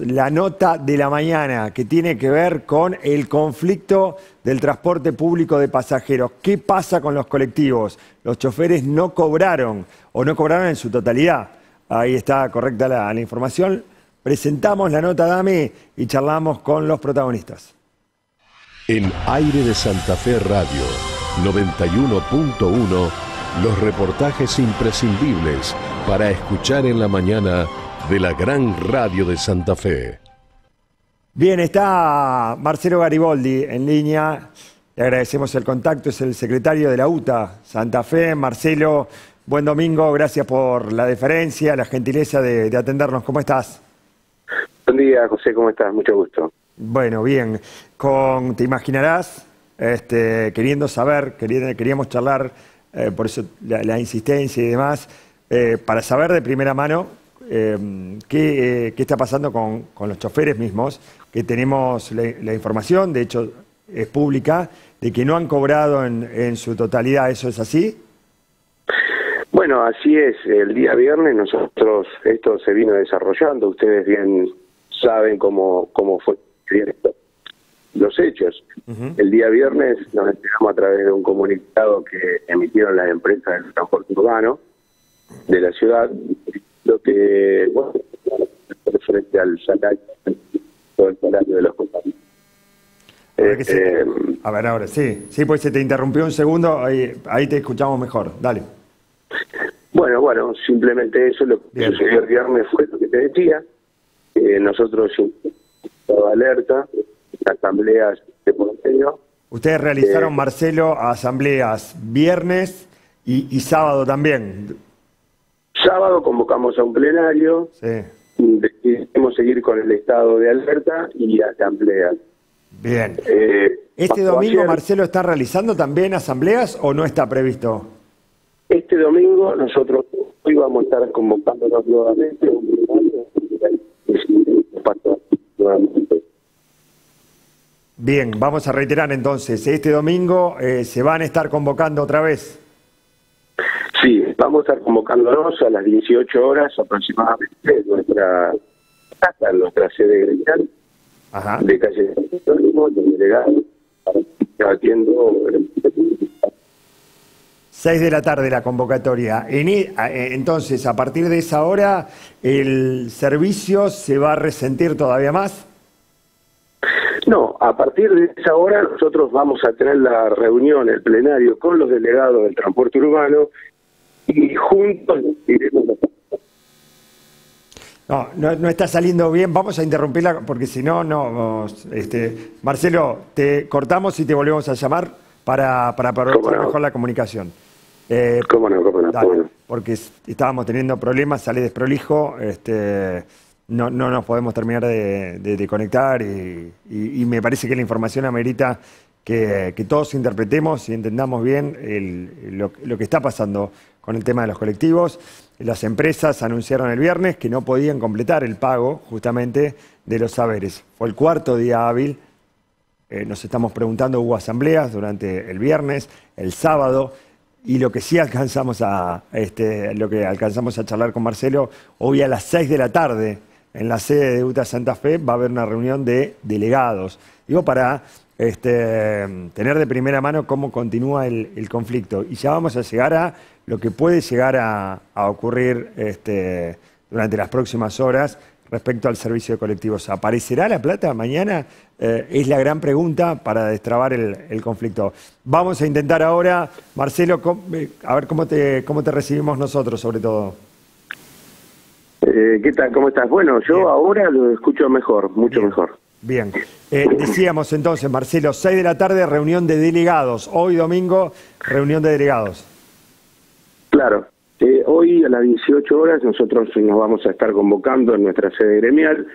la nota de la mañana que tiene que ver con el conflicto del transporte público de pasajeros. ¿Qué pasa con los colectivos? Los choferes no cobraron o no cobraron en su totalidad. Ahí está correcta la información. Presentamos la nota, Dami, y charlamos con los protagonistas. En Aire de Santa Fe Radio 91.1, los reportajes imprescindibles para escuchar en la mañana de la gran radio de Santa Fe. Bien, está Marcelo Gariboldi en línea. Le agradecemos el contacto, es el secretario de la UTA Santa Fe. Marcelo, buen domingo, gracias por la deferencia, la gentileza de atendernos. ¿Cómo estás? Buen día, José, ¿cómo estás? Mucho gusto. Bueno, bien. Te imaginarás, queriendo saber, queríamos charlar, por eso la insistencia y demás, para saber de primera mano qué está pasando con los choferes mismos, que tenemos la información, de hecho es pública, de que no han cobrado en su totalidad. ¿Eso es así? Bueno, así es. El día viernes nosotros, esto se vino desarrollando, ustedes bien saben cómo fue los hechos. Uh-huh. El día viernes nos enteramos a través de un comunicado que emitieron las empresas del transporte urbano de la ciudad, lo que, bueno, frente al salario, todo el salario de los compañeros. A ver, ahora sí. Sí, pues se te interrumpió un segundo, ahí te escuchamos mejor. Dale. Bueno, simplemente eso, lo que sucedió el viernes fue lo que te decía. Nosotros estaba alerta, asambleas de Monteño. Ustedes realizaron, Marcelo, asambleas viernes y sábado también. Sábado convocamos a un plenario, sí. Decidimos seguir con el estado de alerta y asambleas. Bien. ¿Este domingo, Marcelo, está realizando también asambleas o no está previsto? Este domingo nosotros hoy vamos a estar convocándonos nuevamente, Bien, vamos a reiterar entonces, este domingo se van a estar convocando otra vez. Sí, vamos a estar convocándonos a las 18 horas aproximadamente en nuestra casa, en nuestra sede gremial de calle Antónimo, donde legal, debatiendo. 6 de la tarde la convocatoria. Entonces, a partir de esa hora, ¿el servicio se va a resentir todavía más? No, a partir de esa hora nosotros vamos a tener la reunión, el plenario, con los delegados del transporte urbano y juntos diremos. No está saliendo bien, vamos a interrumpirla porque si no, Marcelo, te cortamos y te volvemos a llamar para aprovechar mejor la comunicación. Cómo no. Porque estábamos teniendo problemas, sale desprolijo, No nos podemos terminar de conectar y me parece que la información amerita que todos interpretemos y entendamos bien lo que está pasando con el tema de los colectivos. Las empresas anunciaron el viernes que no podían completar el pago justamente de los haberes. Fue el cuarto día hábil. Nos estamos preguntando, hubo asambleas durante el viernes, el sábado. Y lo que sí alcanzamos a charlar con Marcelo, hoy a las 6 de la tarde, en la sede de UTA Santa Fe, va a haber una reunión de delegados. Digo, para tener de primera mano cómo continúa el conflicto. Y ya vamos a llegar a lo que puede llegar a ocurrir durante las próximas horas respecto al servicio de colectivos. ¿Aparecerá la plata mañana? Es la gran pregunta para destrabar el conflicto. Vamos a intentar ahora, Marcelo, a ver cómo te recibimos nosotros, sobre todo. ¿Qué tal? ¿Cómo estás? Bueno, yo bien. Ahora lo escucho mejor, mucho bien. Mejor. Bien. Decíamos entonces, Marcelo, 6 de la tarde, reunión de delegados. Hoy domingo, reunión de delegados. Claro. Hoy a las 18 horas nosotros nos vamos a estar convocando en nuestra sede gremial,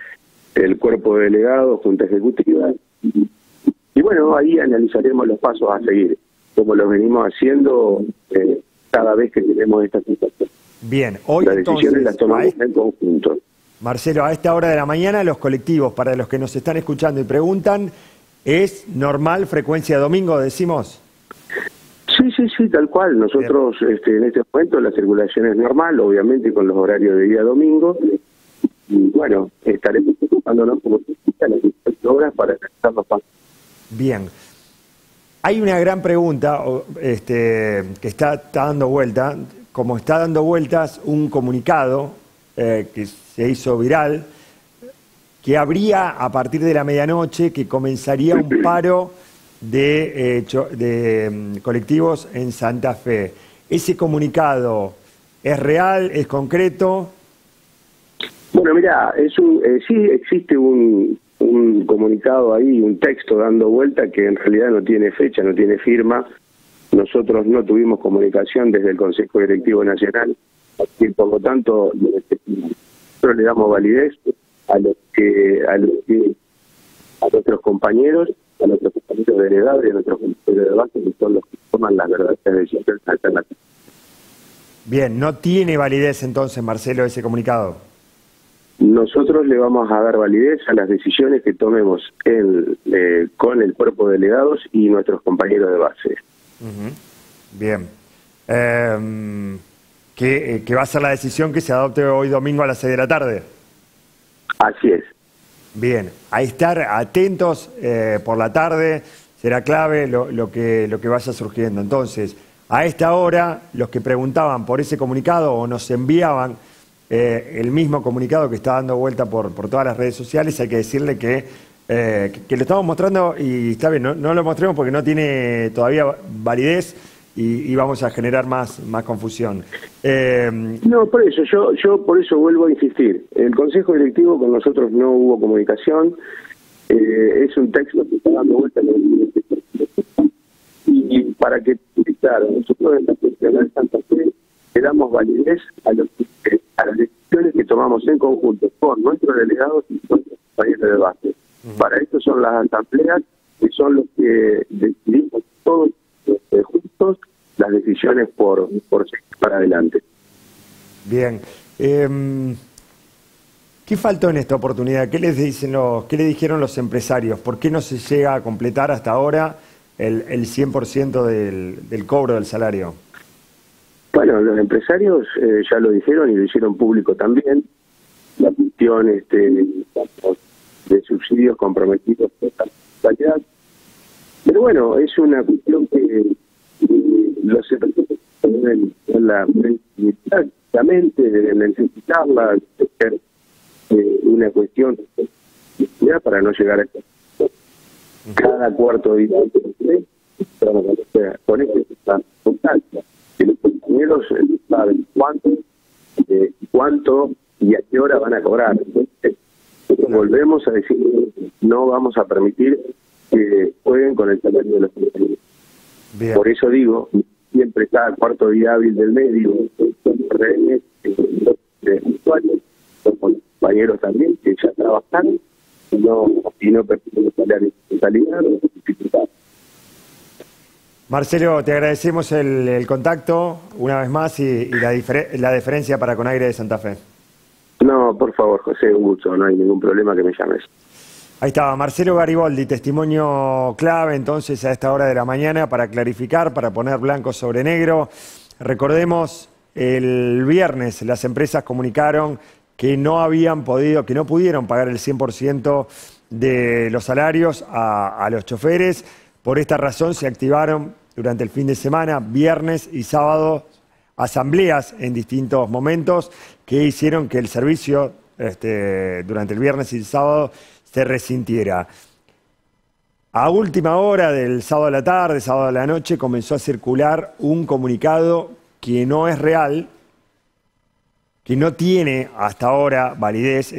el cuerpo de delegados, junta ejecutiva, y bueno, ahí analizaremos los pasos a seguir, como lo venimos haciendo cada vez que tenemos esta situación. Bien, hoy las decisiones las tomamos en conjunto. Marcelo, a esta hora de la mañana los colectivos, para los que nos están escuchando y preguntan, ¿es normal frecuencia domingo, decimos? Sí, tal cual. Nosotros en este momento la circulación es normal, obviamente con los horarios de día domingo. y bueno, estaremos ocupándonos como a las 18 horas para realizar los pasos. Bien. Hay una gran pregunta que está dando vuelta, como está dando vueltas un comunicado que se hizo viral, que habría a partir de la medianoche que comenzaría un paro de colectivos en Santa Fe. ¿Ese comunicado es real, es concreto? Bueno, mirá, sí existe un comunicado ahí, un texto dando vuelta que en realidad no tiene fecha, no tiene firma. Nosotros no tuvimos comunicación desde el Consejo Directivo Nacional y por lo tanto nosotros le damos validez a nuestros compañeros, de heredad y a nuestros compañeros de base, que son los que toman las verdaderas decisiones alternativas. Bien, ¿no tiene validez entonces, Marcelo, ese comunicado? Nosotros le vamos a dar validez a las decisiones que tomemos con el cuerpo de delegados y nuestros compañeros de base. Bien. ¿Qué va a ser la decisión que se adopte hoy domingo a las 6 de la tarde? Así es. Bien. A estar atentos por la tarde, será clave lo que vaya surgiendo. Entonces, a esta hora, los que preguntaban por ese comunicado o nos enviaban el mismo comunicado que está dando vuelta por todas las redes sociales, hay que decirle que lo estamos mostrando y está bien, no lo mostremos porque no tiene todavía validez y vamos a generar más confusión. No, por eso, yo por eso vuelvo a insistir. El Consejo Directivo con nosotros no hubo comunicación, es un texto que está dando vuelta y para que, claro, nosotros en la Universidad de Santa Fe le damos validez a las decisiones que tomamos en conjunto con nuestros delegados y con nuestros compañeros de base. Para esto son las asambleas, que son los que decidimos todos juntos las decisiones por para adelante. Bien. ¿Qué faltó en esta oportunidad? ¿Qué le dijeron los empresarios? ¿Por qué no se llega a completar hasta ahora el 100% del cobro del salario? Bueno, los empresarios ya lo dijeron y lo hicieron público también. La cuestión de subsidios comprometidos por la calidad. Pero bueno, es una cuestión que los empresarios deben necesitarla, ser una cuestión para no llegar a esto. Cada cuarto día con los compañeros saben cuánto y a qué hora van a cobrar. Entonces, volvemos a decir, no vamos a permitir que jueguen con el salario de los compañeros. Bien. Por eso digo, siempre cada cuarto día hábil del medio, son rehenes, usuarios, los compañeros también, que ya trabajan y no permiten los salarios de calidad o dificultad. Marcelo, te agradecemos el contacto una vez más y la deferencia para con Aire de Santa Fe. No, por favor, José, un gusto, no hay ningún problema que me llames. Ahí estaba, Marcelo Gariboldi, testimonio clave entonces a esta hora de la mañana para clarificar, para poner blanco sobre negro. Recordemos, el viernes las empresas comunicaron que no habían podido, que no pudieron pagar el 100% de los salarios a los choferes. Por esta razón se activaron durante el fin de semana, viernes y sábado, asambleas en distintos momentos que hicieron que el servicio durante el viernes y el sábado se resintiera. A última hora del sábado a la tarde, sábado a la noche, comenzó a circular un comunicado que no es real, que no tiene hasta ahora validez.